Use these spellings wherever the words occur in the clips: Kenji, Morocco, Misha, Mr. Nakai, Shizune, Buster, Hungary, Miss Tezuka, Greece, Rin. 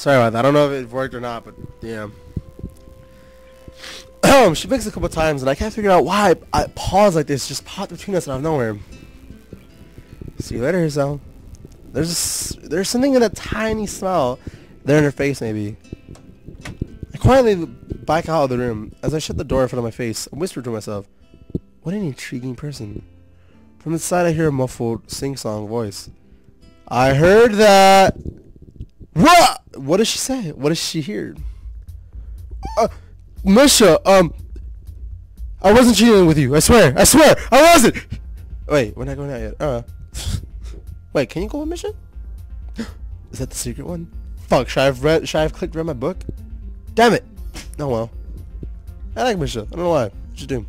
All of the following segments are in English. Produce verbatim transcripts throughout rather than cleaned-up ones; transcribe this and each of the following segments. Sorry about that. I don't know if it worked or not, but damn. She mixed a couple times, and I can't figure out why I, I paused like this. Just popped between us out of nowhere. See you later, Hizel. There's a, there's something in a tiny smell there in her face, maybe. I quietly back out of the room as I shut the door in front of my face and whispered to myself, "What an intriguing person." From inside, I hear a muffled sing-song voice. I heard that. What? What does she say? What does she hear? Uh, Misha, um, I wasn't cheating with you. I swear. I swear. I wasn't. Wait, we're not going out yet. Uh. Wait, can you go with Misha? Is that the secret one? Fuck. Should I have read? Should I have clicked read my book? Damn it. Oh well. I like Misha. I don't know why. What should do?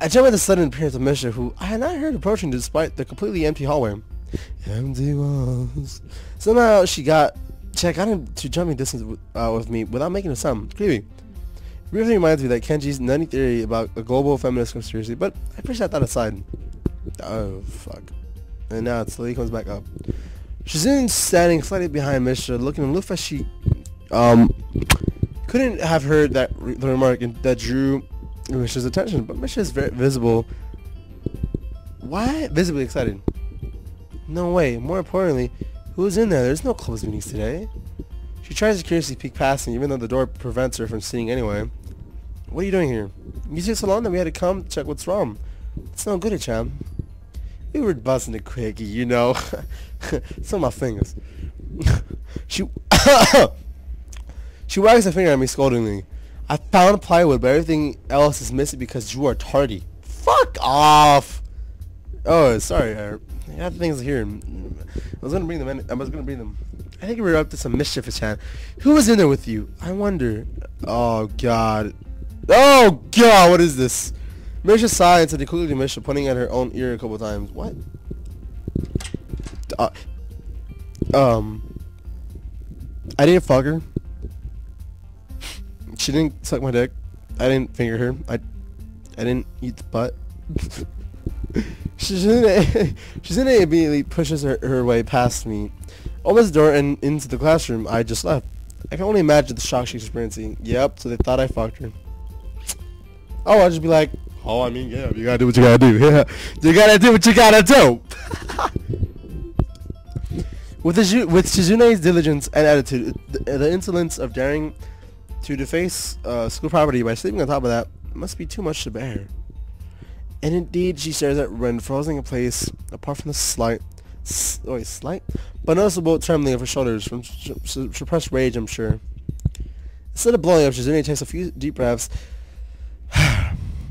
I jumped at the sudden appearance of Misha, who I had not heard approaching despite the completely empty hallway. Empty walls. Somehow she got she got into jumping distance with, uh, with me without making a sound. Creepy. It really reminds me that Kenji's nutty theory about a global feminist conspiracy, but I pushed that aside. Oh fuck. And now it slowly comes back up. Shizune standing slightly behind Misha, looking aloof as she um couldn't have heard that re the remark and that drew Misha's attention, but Misha is very visible. Why visibly excited? No way. More importantly, who's in there? There's no closed meetings today. She tries to curiously peek past me, even though the door prevents her from seeing anyway. What are you doing here? You took so long that we had to come check what's wrong. It's no good, cham. We were busting the quickie, you know. Some of my fingers. she she wags her finger at me scoldingly. I found plywood, but everything else is missing because you are tardy. Fuck off. Oh, sorry, Herb. I got things here. I was gonna bring them in. I was gonna bring them. I think we were up to some mischievous hand. Who was in there with you? I wonder. Oh god. Oh god. What is this? Misha sighed and said quickly to Misha, pointing at her own ear a couple times. What? Uh, um. I didn't fuck her. She didn't suck my dick. I didn't finger her. I. I didn't eat the butt. Shizune immediately pushes her, her way past me, opens the door and into the classroom I just left. I can only imagine the shock she's experiencing. Yep, so they thought I fucked her. Oh, I'll just be like, oh, I mean, yeah, you gotta do what you gotta do. Yeah, you gotta do what you gotta do. With, the, with Shizune's diligence and attitude, the, the insolence of daring to deface uh, school property by sleeping on top of that must be too much to bear. And indeed, she stares at Rin, frozen in place, apart from the slight, oh, slight, but noticeable trembling of her shoulders from suppressed rage, I'm sure. Instead of blowing up, Shizune takes a few deep breaths,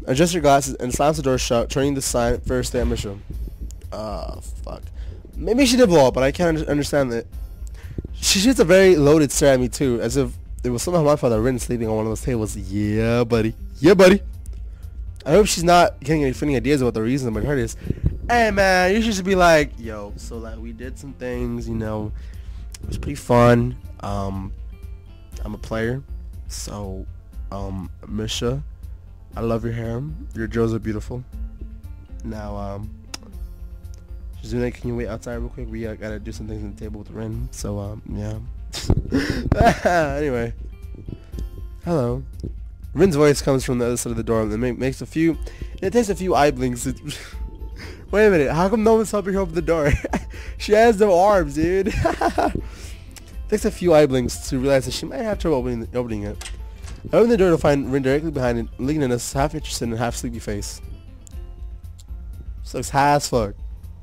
adjusts her glasses, and slams the door shut, turning the sign first at Misha. Ah, fuck. Maybe she did blow up, but I can't understand that. She shoots a very loaded stare at me, too, as if it was somehow my fault that Rin sleeping on one of those tables. Yeah, buddy. Yeah, buddy. I hope she's not getting any funny ideas about the reason but hurt is. Hey man, you should just be like, yo, so like we did some things, you know, it was pretty fun. Um I'm a player. So um Misha, I love your hair. Your drills are beautiful. Now um Shizune, can you wait outside real quick? We uh, gotta do some things on the table with Rin. So um yeah. Anyway. Hello. Rin's voice comes from the other side of the door and it makes a few, and it takes a few eye blinks. To wait a minute, how come no one's helping her open the door? She has no arms, dude. It takes a few eye blinks to realize that she might have trouble opening, the, opening it. I open the door to find Rin directly behind it, looking at us half interested and half sleepy face. She looks high as fuck.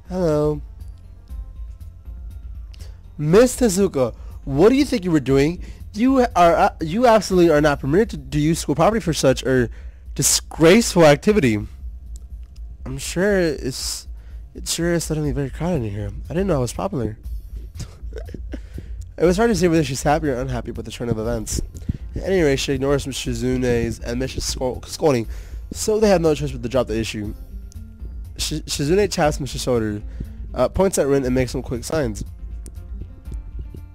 Hello. Miss Tezuka, what do you think you were doing? You are uh, you absolutely are not permitted to, to use school property for such a disgraceful activity. I'm sure it's it sure is suddenly very crowded in here. I didn't know I was popular. It was hard to see whether she's happy or unhappy with the turn of events. At any rate, she ignores Shizune's and Misha's scolding, so they have no choice but to drop the issue. Sh Shizune taps Misha's shoulder, uh, points at Rin, and makes some quick signs.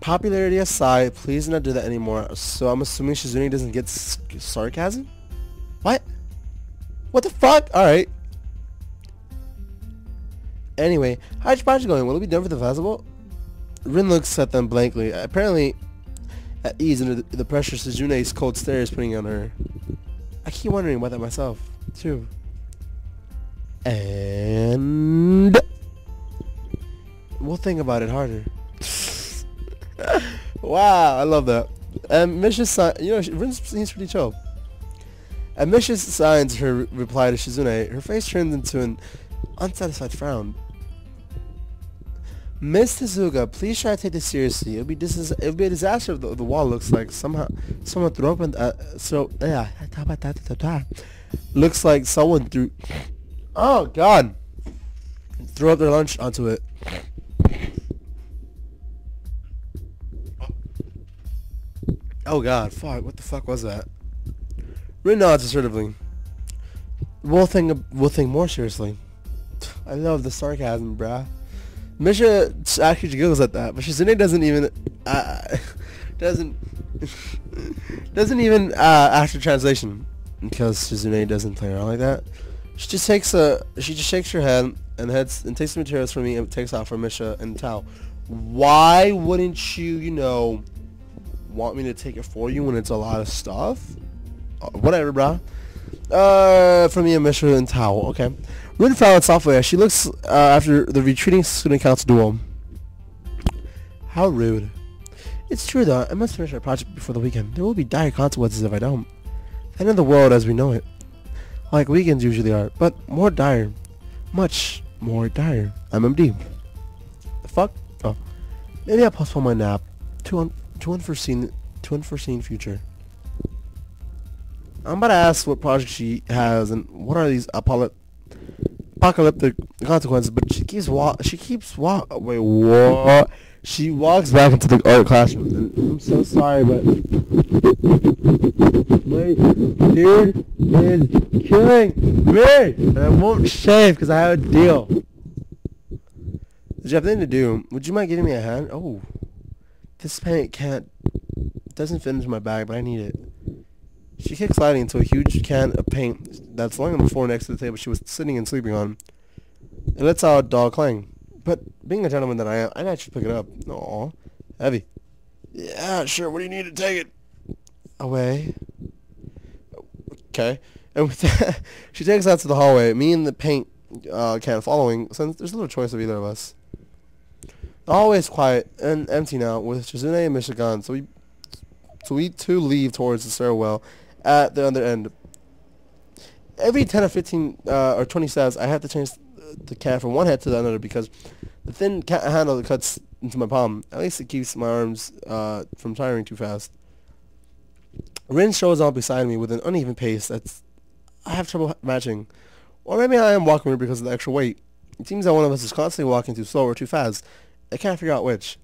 Popularity aside, please do not do that anymore. So I'm assuming Shizune doesn't get s sarcasm? What? What the fuck? Alright. Anyway, how's your project going? Will it be done for the festival? Rin looks at them blankly. Apparently, at ease under the pressure Shizune's cold stare is putting on her. I keep wondering about that myself, too. And... we'll think about it harder. Wow, I love that. And Misha, you know, Rin seems pretty chill. And Misha signs her reply to Shizune. Her face turns into an unsatisfied frown. Miss Tezuka, please try to take this seriously. It'll be dis it'll be a disaster if the, the wall looks like somehow someone threw open. Uh, so yeah, looks like someone threw. Oh God! Throw up their lunch onto it. Oh God! Fuck! What the fuck was that? Rin nods assertively. We'll think. We'll think more seriously. I love the sarcasm, bruh. Misha actually giggles at that, but Shizune doesn't even, uh, doesn't, doesn't even, uh, after translation, because Shizune doesn't play around like that. She just takes a, she just shakes her head and heads, and takes the materials from me and takes off for Misha and the towel. Why wouldn't you, you know, want me to take it for you when it's a lot of stuff? Uh, whatever, brah. Uh, for me and Misha and towel, okay. Rin frowned softly as she looks uh, after the retreating student council duel. How rude. It's true though, I must finish our project before the weekend. There will be dire consequences if I don't. The end of the world as we know it. Like weekends usually are, but more dire. Much more dire. I'm M D. The fuck? Oh. Maybe I'll postpone my nap. To, un to, unforeseen, to unforeseen future. I'm about to ask what project she has and what are these apolo... apocalyptic consequences, but she keeps walk. She keeps walk. Oh, wait, what? She walks back into the art classroom. And I'm so sorry, but my dude is killing me, and I won't shave because I have a deal. Did you have anything to do? Would you mind giving me a hand? Oh, this paint can't. Doesn't fit into my bag, but I need it. She kicked sliding into a huge can of paint that's lying on the floor next to the table she was sitting and sleeping on. It lets out a dull clang. But being the gentleman that I am, I'd actually pick it up. Aw, heavy. Yeah, sure, what do you need to take it? Away. Okay. And with that, she takes us out to the hallway, me and the paint uh, can following, since there's little choice of either of us. The hallway is quiet and empty now, with Shizune and Misha gone, so we, so we too leave towards the stairwell. At the other end, every ten or fifteen uh, or twenty steps, I have to change the cat from one head to the other because the thin cat handle cuts into my palm. At least it keeps my arms uh, from tiring too fast. Rin shows up beside me with an uneven pace that's I have trouble matching. Or maybe I am walking weird because of the extra weight. It seems that one of us is constantly walking too slow or too fast. I can't figure out which.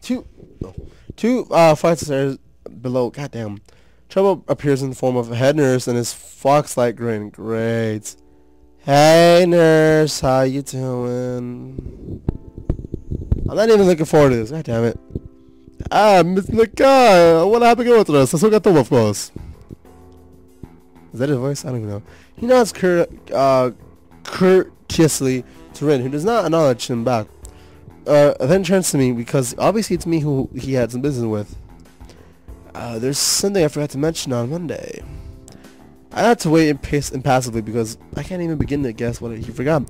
Two, oh, two uh, flights of stairs below. Goddamn. Trouble appears in the form of a head nurse and his fox-like grin. Great. Hey, nurse. How you doing? I'm not even looking forward to this. God damn it. Ah, Mister Nakai. What happened with us? I still got the wolf close. Is that his voice? I don't even know. He nods cur uh, courteously to Rin, who does not acknowledge him back. Uh, then turns to me because obviously it's me who he had some business with. Uh, there's something I forgot to mention on Monday. I had to wait impass impassively because I can't even begin to guess what he forgot.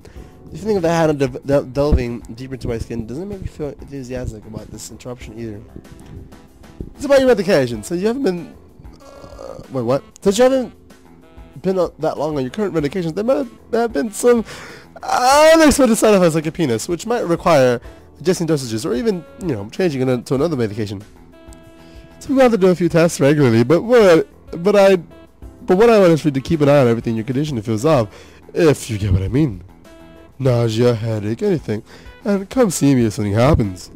The feeling of the hand de de delving deeper into my skin doesn't make me feel enthusiastic about this interruption either. It's about your medication. So you haven't been... Uh, wait, what? Since you haven't been uh, that long on your current medications, there might have, there have been some unexpected side effects like a penis, which might require adjusting dosages or even, you know, changing it to another medication. So we have to do a few tests regularly, but what, but I, but what I want is for you to keep an eye on everything your condition feels off, if you get what I mean. Nausea, headache, anything, and come see me if something happens.